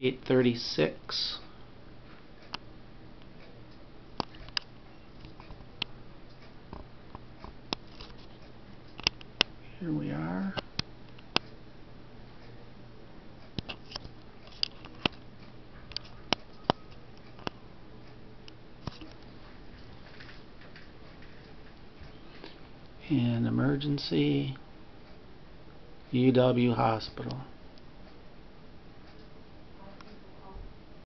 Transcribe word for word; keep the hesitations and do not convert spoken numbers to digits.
eight thirty-six. Here we are. And emergency U W hospital.